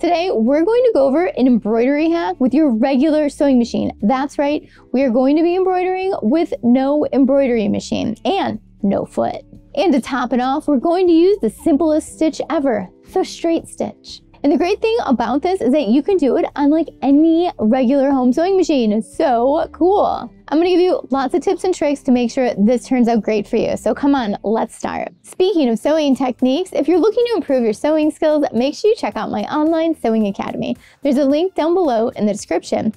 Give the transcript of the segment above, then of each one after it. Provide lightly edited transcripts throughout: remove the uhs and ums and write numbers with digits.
Today, we're going to go over an embroidery hack with your regular sewing machine. That's right, we are going to be embroidering with no embroidery machine and no foot. And to top it off, we're going to use the simplest stitch ever, the straight stitch. And the great thing about this is that you can do it on like any regular home sewing machine. It's so cool. I'm gonna give you lots of tips and tricks to make sure this turns out great for you. So come on, let's start. Speaking of sewing techniques, if you're looking to improve your sewing skills, make sure you check out my online sewing academy. There's a link down below in the description.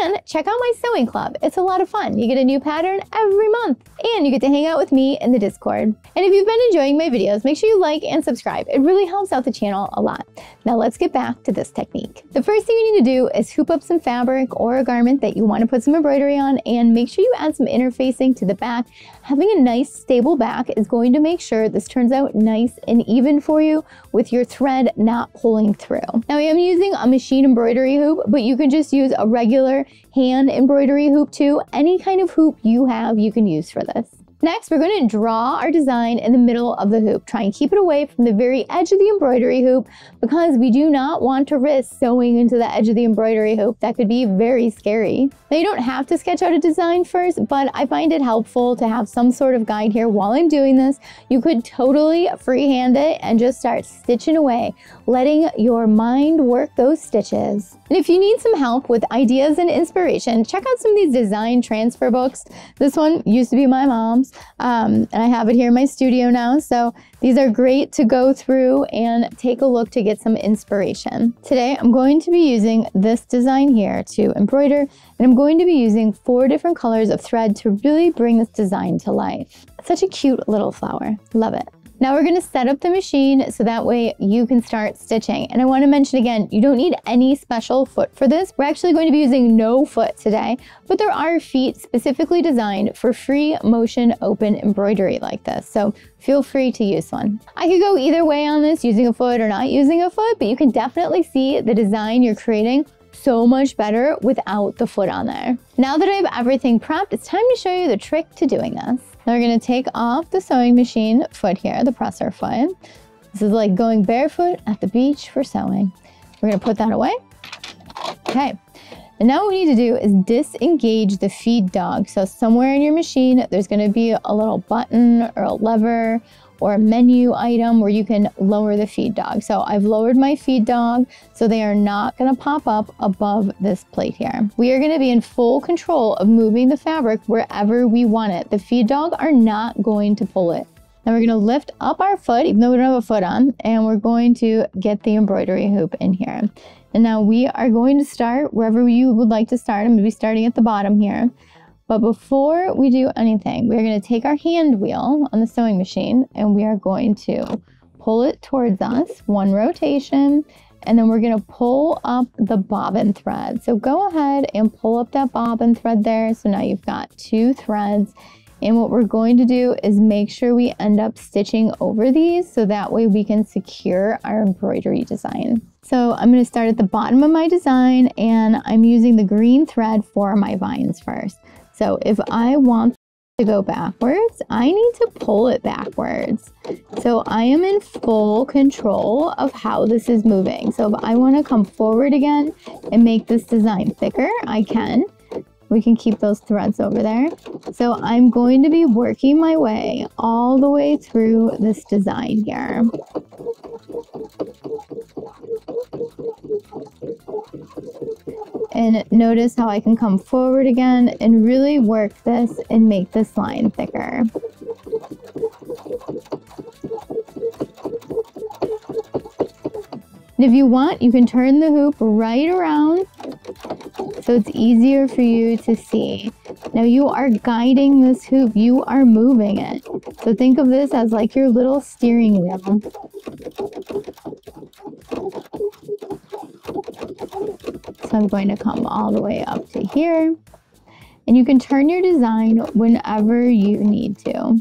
And check out my sewing club. It's a lot of fun. You get a new pattern every month and you get to hang out with me in the Discord. And if you've been enjoying my videos, make sure you like and subscribe. It really helps out the channel a lot. Now let's get back to this technique. The first thing you need to do is hoop up some fabric or a garment that you want to put some embroidery on, and make sure you add some interfacing to the back. Having a nice stable back is going to make sure this turns out nice and even for you with your thread not pulling through. Now I am using a machine embroidery hoop, but you can just use a regular hand embroidery hoop too. Any kind of hoop you have, you can use for this. Next, we're going to draw our design in the middle of the hoop. Try and keep it away from the very edge of the embroidery hoop because we do not want to risk sewing into the edge of the embroidery hoop. That could be very scary. Now, you don't have to sketch out a design first, but I find it helpful to have some sort of guide here while I'm doing this. You could totally freehand it and just start stitching away, letting your mind work those stitches. And if you need some help with ideas and inspiration, check out some of these design transfer books. This one used to be my mom's. And I have it here in my studio now, so these are great to go through and take a look to get some inspiration. Today I'm going to be using this design here to embroider, and I'm going to be using 4 different colors of thread to really bring this design to life. Such a cute little flower, love it. Now we're gonna set up the machine so that way you can start stitching. And I wanna mention again, you don't need any special foot for this. We're actually going to be using no foot today, but there are feet specifically designed for free motion open embroidery like this. So feel free to use one. I could go either way on this, using a foot or not using a foot, but you can definitely see the design you're creating so much better without the foot on there. Now that I have everything prepped, it's time to show you the trick to doing this. Now we're gonna take off the sewing machine foot here, the presser foot. This is like going barefoot at the beach for sewing. We're gonna put that away. Okay, and now what we need to do is disengage the feed dog. So somewhere in your machine, there's gonna be a little button or a lever or a menu item where you can lower the feed dog. So I've lowered my feed dog, so they are not gonna pop up above this plate here. We are gonna be in full control of moving the fabric wherever we want it. The feed dog are not going to pull it. Now we're gonna lift up our foot, even though we don't have a foot on, and we're going to get the embroidery hoop in here. And now we are going to start wherever you would like to start. I'm gonna be starting at the bottom here. But before we do anything, we're going to take our hand wheel on the sewing machine and we are going to pull it towards us, 1 rotation, and then we're going to pull up the bobbin thread. So go ahead and pull up that bobbin thread there. So now you've got 2 threads. And what we're going to do is make sure we end up stitching over these so that way we can secure our embroidery design. So I'm going to start at the bottom of my design and I'm using the green thread for my vines first. So if I want to go backwards, I need to pull it backwards. So I am in full control of how this is moving. So if I want to come forward again and make this design thicker, I can. We can keep those threads over there. So I'm going to be working my way all the way through this design here. And notice how I can come forward again and really work this and make this line thicker. And if you want, you can turn the hoop right around so it's easier for you to see. Now you are guiding this hoop, you are moving it. So think of this as like your little steering wheel. So I'm going to come all the way up to here. And you can turn your design whenever you need to.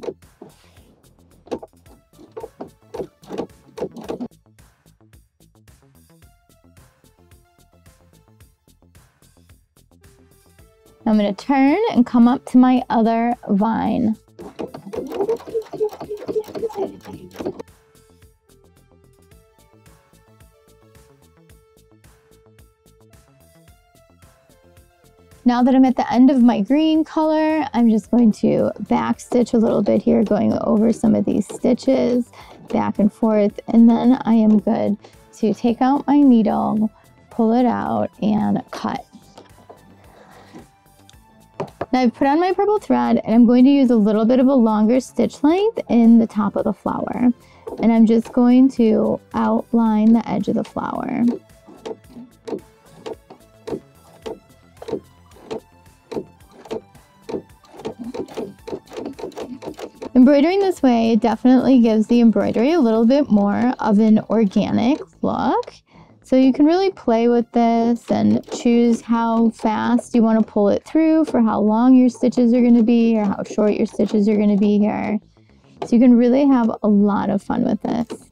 I'm going to turn and come up to my other vine. Now that I'm at the end of my green color, I'm just going to back stitch a little bit here, going over some of these stitches back and forth, and then I am good to take out my needle, pull it out, and cut. Now I've put on my purple thread, and I'm going to use a little bit of a longer stitch length in the top of the flower, and I'm just going to outline the edge of the flower. Embroidering this way definitely gives the embroidery a little bit more of an organic look. So you can really play with this and choose how fast you want to pull it through, for how long your stitches are going to be, or how short your stitches are going to be here. So you can really have a lot of fun with this.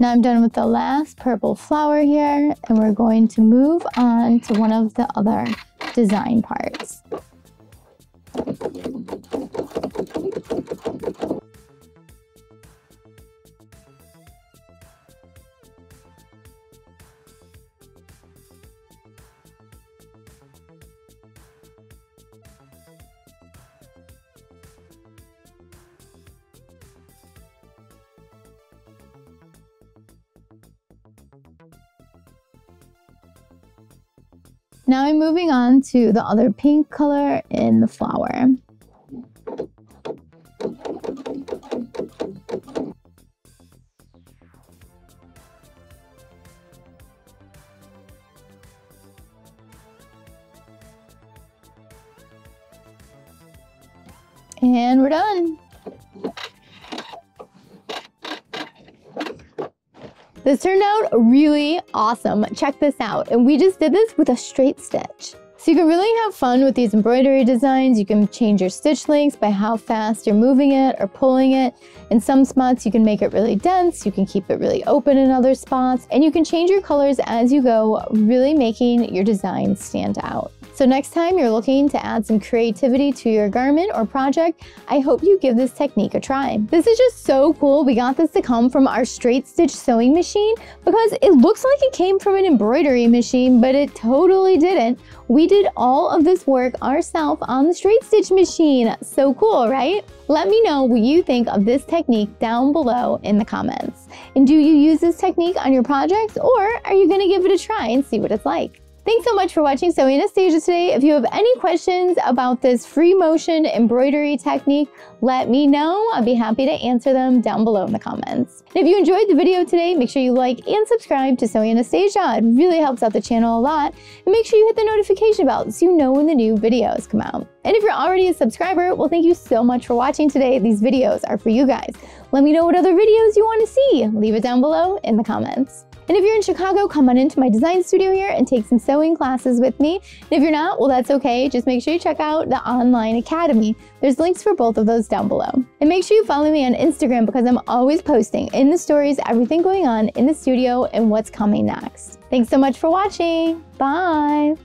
Now I'm done with the last purple flower here, and we're going to move on to one of the other design parts. Now I'm moving on to the other pink color in the flower. And we're done. This turned out really awesome. Check this out. And we just did this with a straight stitch. So you can really have fun with these embroidery designs. You can change your stitch lengths by how fast you're moving it or pulling it. In some spots, you can make it really dense. You can keep it really open in other spots. And you can change your colors as you go, really making your design stand out. So next time you're looking to add some creativity to your garment or project, I hope you give this technique a try. This is just so cool. We got this to come from our straight stitch sewing machine because it looks like it came from an embroidery machine, but it totally didn't. We did all of this work ourselves on the straight stitch machine. So cool, right? Let me know what you think of this technique down below in the comments. And do you use this technique on your projects, or are you gonna give it a try and see what it's like? Thanks so much for watching Sew Anastasia today. If you have any questions about this free motion embroidery technique, let me know. I'll be happy to answer them down below in the comments. And if you enjoyed the video today, make sure you like and subscribe to Sew Anastasia. It really helps out the channel a lot. And make sure you hit the notification bell so you know when the new videos come out. And if you're already a subscriber, well, thank you so much for watching today. These videos are for you guys. Let me know what other videos you want to see. Leave it down below in the comments. And if you're in Chicago, come on into my design studio here and take some sewing classes with me. And if you're not, well, that's okay. Just make sure you check out the online academy. There's links for both of those down below. And make sure you follow me on Instagram because I'm always posting in the stories everything going on in the studio and what's coming next. Thanks so much for watching. Bye.